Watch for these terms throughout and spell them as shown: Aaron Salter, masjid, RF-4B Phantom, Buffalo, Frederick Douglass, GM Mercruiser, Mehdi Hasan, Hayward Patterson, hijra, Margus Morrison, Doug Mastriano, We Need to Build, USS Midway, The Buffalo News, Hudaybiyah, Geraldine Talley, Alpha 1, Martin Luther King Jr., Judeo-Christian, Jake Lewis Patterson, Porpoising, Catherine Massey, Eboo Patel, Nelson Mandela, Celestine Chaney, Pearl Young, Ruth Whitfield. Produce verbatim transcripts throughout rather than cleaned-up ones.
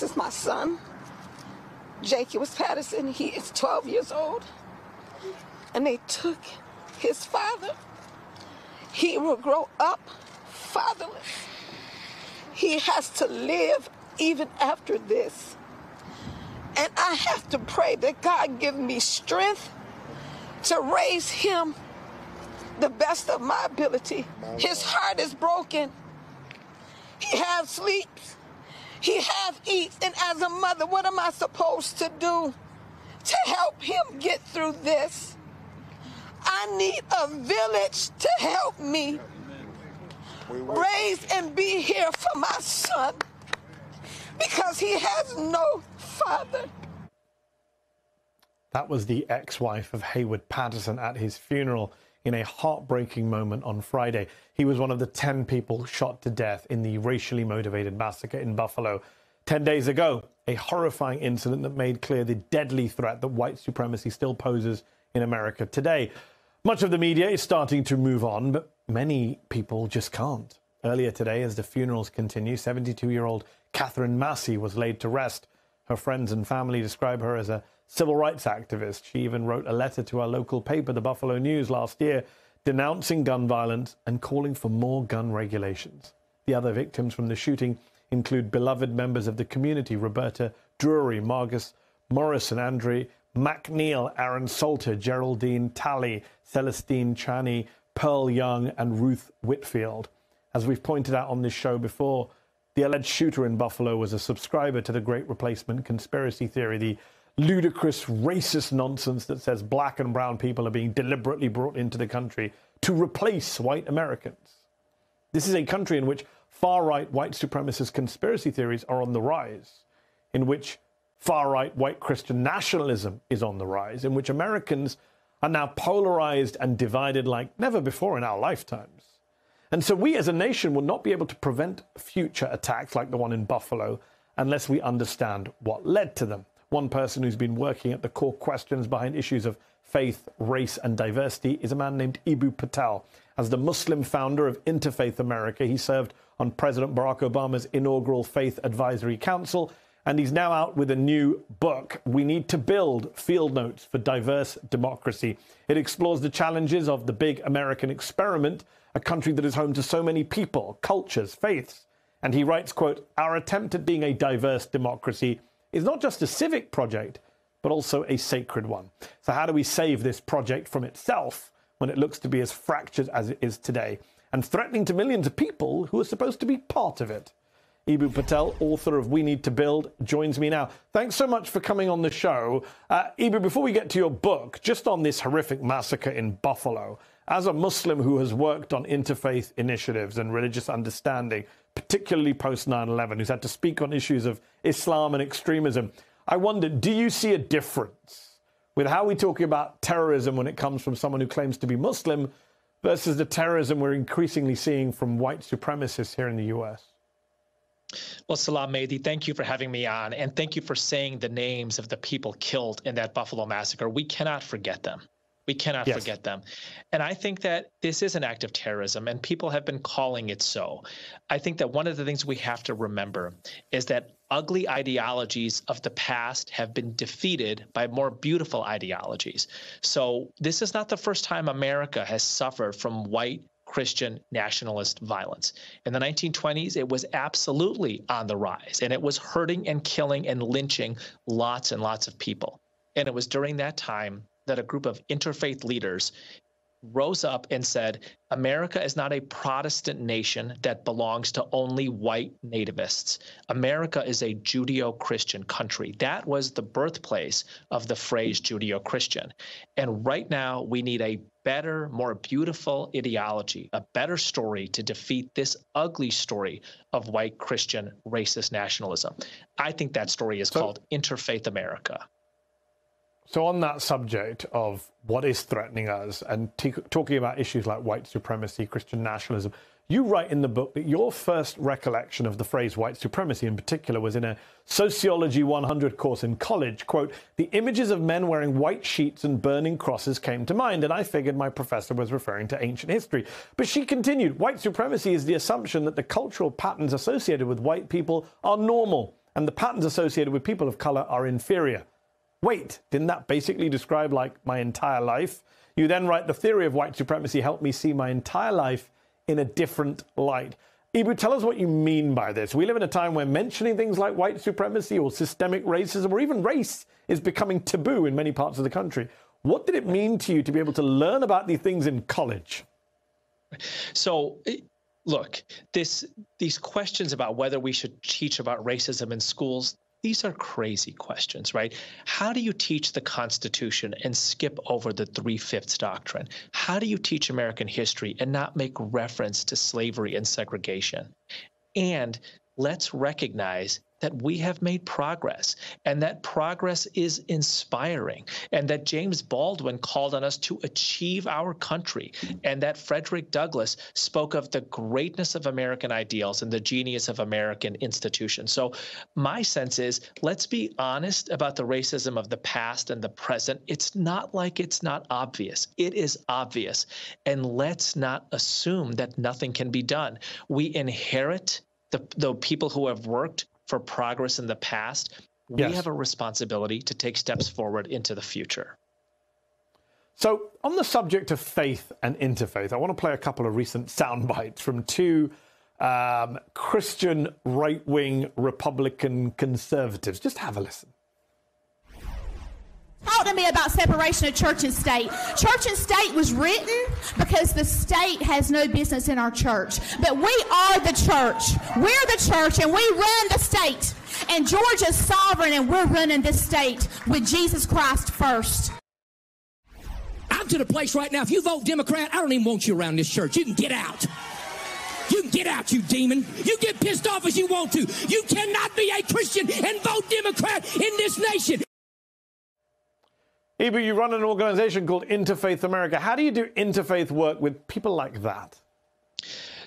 This is my son, Jake Lewis Patterson. He is twelve years old. And they took his father. He will grow up fatherless. He has to live even after this. And I have to pray that God give me strength to raise him the best of my ability. His heart is broken. He half sleeps. He half eats. And as a mother, what am I supposed to do to help him get through this? I need a village to help me raise and be here for my son, because he has no father. That was the ex-wife of Hayward Patterson at his funeral in a heartbreaking moment on Friday. He was one of the ten people shot to death in the racially motivated massacre in Buffalo. Ten days ago, a horrifying incident that made clear the deadly threat that white supremacy still poses in America today. Much of the media is starting to move on, but many people just can't. Earlier today, as the funerals continue, seventy-two-year-old Catherine Massey was laid to rest. Her friends and family describe her as a civil rights activist. She even wrote a letter to our local paper, The Buffalo News, last year, denouncing gun violence and calling for more gun regulations. The other victims from the shooting include beloved members of the community, Roberta Drury, Margus Morrison, Andre MacNeil, Aaron Salter, Geraldine Talley, Celestine Chaney, Pearl Young, and Ruth Whitfield. As we've pointed out on this show before, the alleged shooter in Buffalo was a subscriber to the Great Replacement conspiracy theory, the ludicrous, racist nonsense that says black and brown people are being deliberately brought into the country to replace white Americans. This is a country in which far-right white supremacist conspiracy theories are on the rise, in which far-right white Christian nationalism is on the rise, in which Americans are now polarized and divided like never before in our lifetimes. And so we as a nation will not be able to prevent future attacks like the one in Buffalo unless we understand what led to them. One person who's been working at the core questions behind issues of faith, race, and diversity is a man named Eboo Patel. As the Muslim founder of Interfaith America, he served on President Barack Obama's inaugural Faith Advisory Council, and he's now out with a new book, We Need to Build, Field Notes for Diverse Democracy. It explores the challenges of the big American experiment, a country that is home to so many people, cultures, faiths. And he writes, quote, "Our attempt at being a diverse democracy is not just a civic project, but also a sacred one. So how do we save this project from itself when it looks to be as fractured as it is today and threatening to millions of people who are supposed to be part of it?" Eboo Patel, author of We Need to Build, joins me now. Thanks so much for coming on the show. Uh, Eboo, before we get to your book, just on this horrific massacre in Buffalo, as a Muslim who has worked on interfaith initiatives and religious understanding, particularly post nine eleven, who's had to speak on issues of Islam and extremism, I wonder, do you see a difference with how we talk about terrorism when it comes from someone who claims to be Muslim versus the terrorism we're increasingly seeing from white supremacists here in the U S? Well, Salam Mehdi, thank you for having me on, and thank you for saying the names of the people killed in that Buffalo massacre. We cannot forget them. We cannot yes. forget them. And I think that this is an act of terrorism, and people have been calling it so. I think that one of the things we have to remember is that ugly ideologies of the past have been defeated by more beautiful ideologies. So this is not the first time America has suffered from white Christian nationalist violence. In the nineteen twenties, it was absolutely on the rise, and it was hurting and killing and lynching lots and lots of people. And it was during that time that a group of interfaith leaders rose up and said, America is not a Protestant nation that belongs to only white nativists. America is a Judeo-Christian country. That was the birthplace of the phrase Judeo-Christian. And right now, we need a better, more beautiful ideology, a better story to defeat this ugly story of white Christian racist nationalism. I think that story is so called Interfaith America. So on that subject of what is threatening us and talking about issues like white supremacy, Christian nationalism, you write in the book that your first recollection of the phrase white supremacy in particular was in a Sociology one hundred course in college. Quote, "The images of men wearing white sheets and burning crosses came to mind, and I figured my professor was referring to ancient history." But she continued, "White supremacy is the assumption that the cultural patterns associated with white people are normal and the patterns associated with people of color are inferior. Wait, didn't that basically describe, like, my entire life? You then write, the theory of white supremacy helped me see my entire life in a different light. Eboo, tell us what you mean by this. We live in a time where mentioning things like white supremacy or systemic racism or even race is becoming taboo in many parts of the country. What did it mean to you to be able to learn about these things in college? So, look, this, these questions about whether we should teach about racism in schools, these are crazy questions, right? How do you teach the Constitution and skip over the three-fifths doctrine? How do you teach American history and not make reference to slavery and segregation? And let's recognize that we have made progress, and that progress is inspiring, and that James Baldwin called on us to achieve our country, and that Frederick Douglass spoke of the greatness of American ideals and the genius of American institutions. So my sense is, let's be honest about the racism of the past and the present. It's not like it's not obvious. It is obvious. And let's not assume that nothing can be done. We inherit the, the people who have worked for progress in the past. We yes. have a responsibility to take steps forward into the future. So on the subject of faith and interfaith, I want to play a couple of recent sound bites from two um, Christian right-wing Republican conservatives. Just have a listen. Talk to me about separation of church and state. Church and state was written because the state has no business in our church. But we are the church. We're the church, and we run the state. And Georgia's sovereign, and we're running this state with Jesus Christ first. I'm to the place right now, if you vote Democrat, I don't even want you around this church. You can get out. You can get out, you demon. You get pissed off as you want to. You cannot be a Christian and vote Democrat in this nation. Eboo, you run an organization called Interfaith America. How do you do interfaith work with people like that?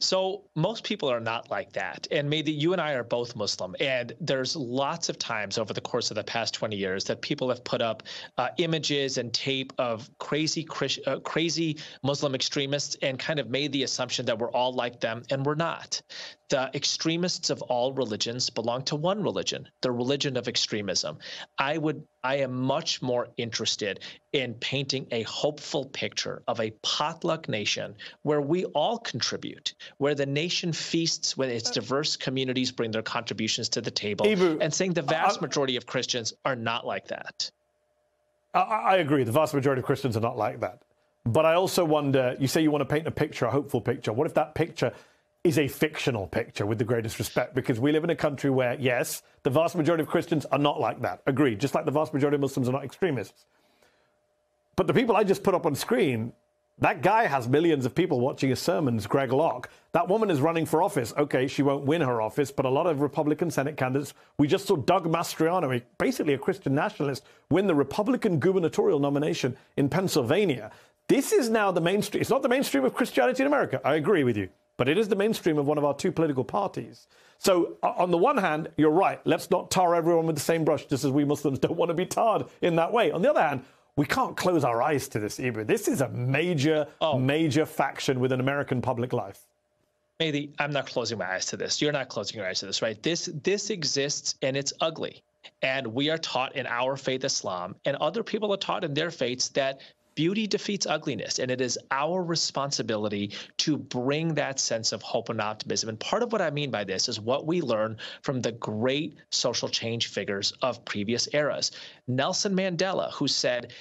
So most people are not like that. And Mehdi, you and I are both Muslim. And there's lots of times over the course of the past twenty years that people have put up uh, images and tape of crazy, Christ, uh, crazy Muslim extremists and kind of made the assumption that we're all like them, and we're not. The extremists of all religions belong to one religion, the religion of extremism. I would, I am much more interested in painting a hopeful picture of a potluck nation where we all contribute, where the nation feasts, where its diverse communities bring their contributions to the table, Eboo, and saying the vast I, majority of Christians are not like that. I, I agree. The vast majority of Christians are not like that. But I also wonder, you say you want to paint a picture, a hopeful picture. What if that picture is a fictional picture, with the greatest respect, because we live in a country where, yes, the vast majority of Christians are not like that. Agreed. Just like the vast majority of Muslims are not extremists. But the people I just put up on screen, that guy has millions of people watching his sermons, Greg Locke. That woman is running for office. Okay, she won't win her office, but a lot of Republican Senate candidates, we just saw Doug Mastriano, basically a Christian nationalist, win the Republican gubernatorial nomination in Pennsylvania. This is now the mainstream. It's not the mainstream of Christianity in America. I agree with you. But it is the mainstream of one of our two political parties. So on the one hand, you're right. Let's not tar everyone with the same brush, just as we Muslims don't want to be tarred in that way. On the other hand, we can't close our eyes to this, Eboo. This is a major, oh. major faction within American public life. Mehdi, I'm not closing my eyes to this. You're not closing your eyes to this, right? This, this exists, and it's ugly. And we are taught in our faith, Islam, and other people are taught in their faiths that beauty defeats ugliness, and it is our responsibility to bring that sense of hope and optimism. And part of what I mean by this is what we learn from the great social change figures of previous eras. Nelson Mandela, who said,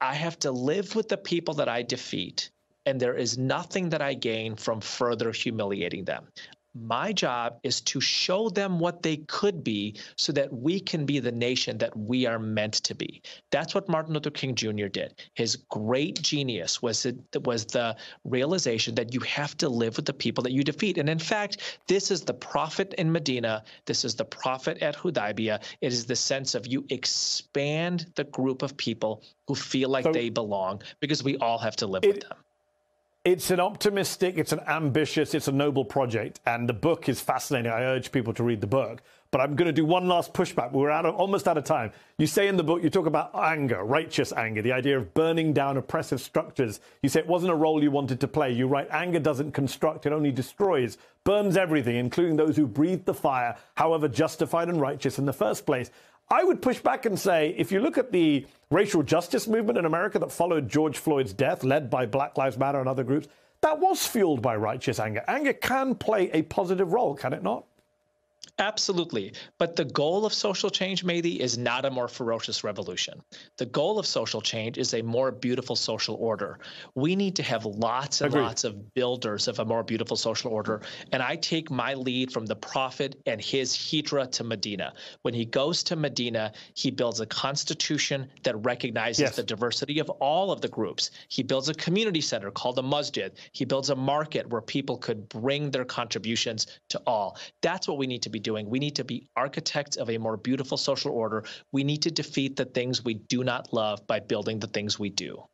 "I have to live with the people that I defeat, and there is nothing that I gain from further humiliating them. My job is to show them what they could be so that we can be the nation that we are meant to be." That's what Martin Luther King Junior did. His great genius was, it, was the realization that you have to live with the people that you defeat. And in fact, this is the prophet in Medina. This is the prophet at Hudaybiyah. It is the sense of you expand the group of people who feel like so, they belong, because we all have to live with them. It's an optimistic, it's an ambitious, it's a noble project, and the book is fascinating. I urge people to read the book. but I'm going to do one last pushback. We're out of, almost out of time. You say in the book, you talk about anger, righteous anger, the idea of burning down oppressive structures. You say it wasn't a role you wanted to play. You write, anger doesn't construct, it only destroys, burns everything, including those who breathe the fire, however justified and righteous in the first place. I would push back and say, if you look at the racial justice movement in America that followed George Floyd's death, led by Black Lives Matter and other groups, that was fueled by righteous anger. Anger can play a positive role, can it not? Absolutely. But the goal of social change, Mehdi, is not a more ferocious revolution. The goal of social change is a more beautiful social order. We need to have lots and Agreed. lots of builders of a more beautiful social order. And I take my lead from the prophet and his hijra to Medina. When he goes to Medina, he builds a constitution that recognizes yes. the diversity of all of the groups. He builds a community center called a masjid. He builds a market where people could bring their contributions to all. That's what we need to be doing. Doing. We need to be architects of a more beautiful social order. We need to defeat the things we do not love by building the things we do.